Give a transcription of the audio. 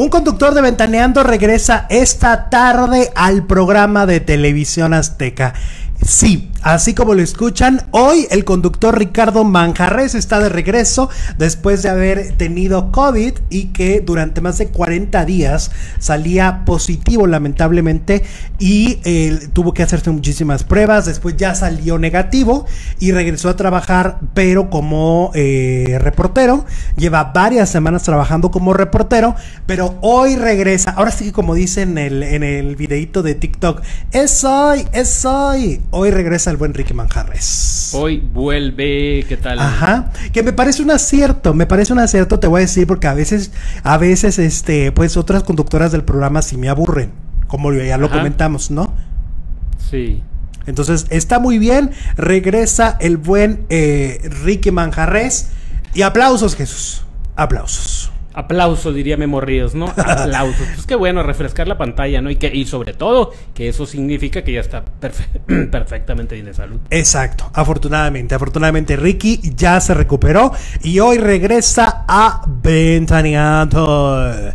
Un conductor de Ventaneando regresa esta tarde al programa de televisión azteca. Sí, así como lo escuchan, hoy el conductor Ricardo Manjarrez está de regreso después de haber tenido COVID y que durante más de 40 días salía positivo, lamentablemente, y tuvo que hacerse muchísimas pruebas. Después ya salió negativo y regresó a trabajar, pero como reportero. Lleva varias semanas trabajando como reportero, pero hoy regresa. Ahora sí que, como dicen en el videíto de TikTok, es hoy, es hoy. Hoy regresa el buen Ricky Manjarrez. Hoy vuelve, ¿qué tal? Ajá, que me parece un acierto, te voy a decir, porque a veces pues otras conductoras del programa sí me aburren, como ya lo comentamos, ¿no? Sí. Entonces, está muy bien, regresa el buen Ricky Manjarrez. Y aplausos, Jesús, aplausos. Aplauso, diría Memo Ríos, ¿no? Aplausos. Pues qué bueno, refrescar la pantalla, ¿no? Y sobre todo, que eso significa que ya está perfectamente bien de salud. Exacto, afortunadamente Ricky ya se recuperó y hoy regresa a Ventaneando.